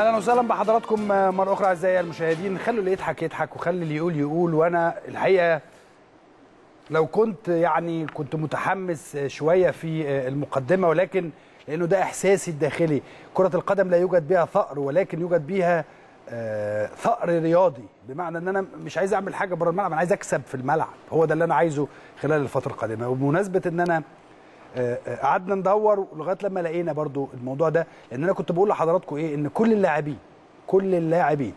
اهلا وسهلا بحضراتكم مره اخرى اعزائي المشاهدين. خلوا اللي يضحك يضحك وخلي اللي يقول يقول. وانا الحقيقه لو كنت يعني كنت متحمس شويه في المقدمه، ولكن لانه ده احساسي الداخلي. كره القدم لا يوجد بها ثأر، ولكن يوجد بها ثأر رياضي، بمعنى ان انا مش عايز اعمل حاجه بره الملعب، انا عايز اكسب في الملعب. هو ده اللي انا عايزه خلال الفتره القادمه. وبمناسبه ان انا قعدنا ندور لغايه لما لقينا برضو الموضوع ده، لان انا كنت بقول لحضراتكم ايه، ان كل اللاعبين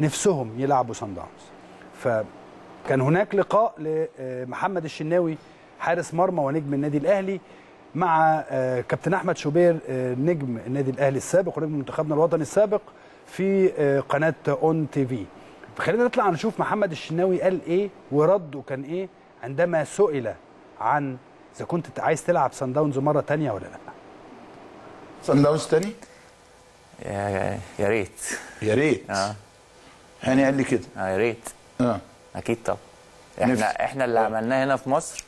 نفسهم يلعبوا صن داونز. فكان هناك لقاء لمحمد الشناوي حارس مرمى ونجم النادي الاهلي مع كابتن احمد شوبير نجم النادي الاهلي السابق ونجم منتخبنا الوطني السابق في قناه اون تي في. خلينا نطلع نشوف محمد الشناوي قال ايه ورده كان ايه عندما سئل عن إذا كنت عايز تلعب صن داونز مرة تانية ولا لأ؟ صن داونز تاني؟ يا ريت يا ريت. هاني قال لي كده. يا ريت. أكيد طبعا. إحنا اللي عملناه هنا في مصر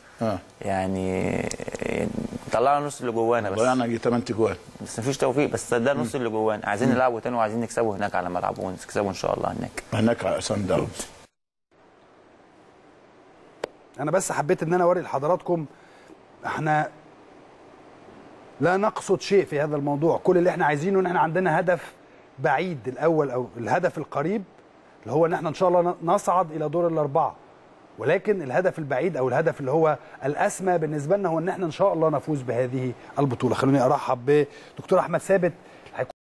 يعني طلعنا نص اللي جوانا، بس طلعنا جه 8 جوان بس مفيش توفيق، بس ده نص اللي جوانا. عايزين نلعبه تاني وعايزين نكسبه هناك على ملعبه، ونكسبه إن شاء الله هناك على صن داونز. أنا بس حبيت إن أنا أوري لحضراتكم احنا لا نقصد شيء في هذا الموضوع. كل اللي احنا عايزينه ان احنا عندنا هدف بعيد الاول، او الهدف القريب اللي هو ان احنا ان شاء الله نصعد الى دور الاربعه، ولكن الهدف البعيد او الهدف اللي هو الاسمى بالنسبه لنا هو ان احنا ان شاء الله نفوز بهذه البطوله. خلوني ارحب بدكتور احمد ثابت